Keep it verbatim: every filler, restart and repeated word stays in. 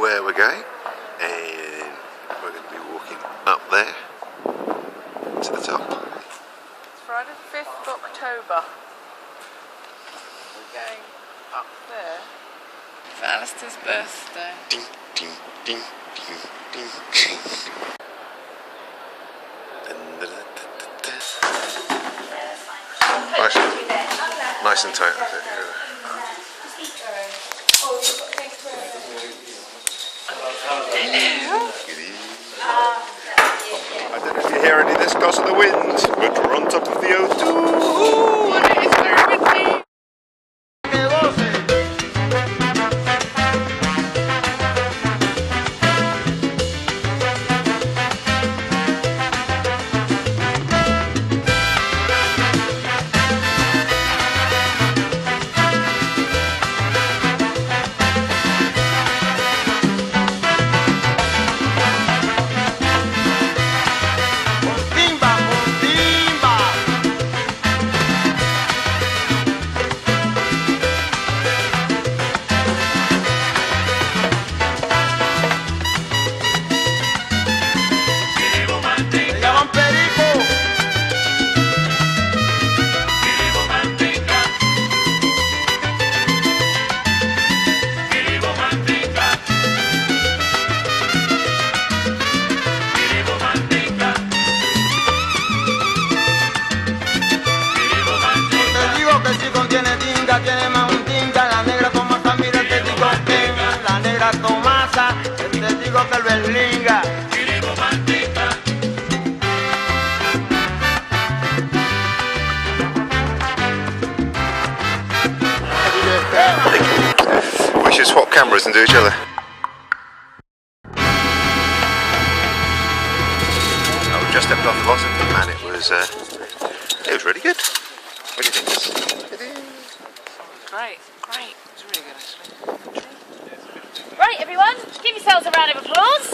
where we're going, and we're going to be walking up there to the top. It's Friday the fifth of October. We're going up there. It's Alistair's birthday. Ding, ding, ding, ding, ding, ding. Nice and, nice and tight, I think. Hello. I don't know if you hear any of this because of the wind, but we're on top of the O two. Ooh, and it is very windy. We should swap cameras and do each other. Oh, we just stepped off the bottom, and it was uh, it was really good. What do you think? It is. Great, great. It's really good, actually. Right, everyone, give yourselves a round of applause.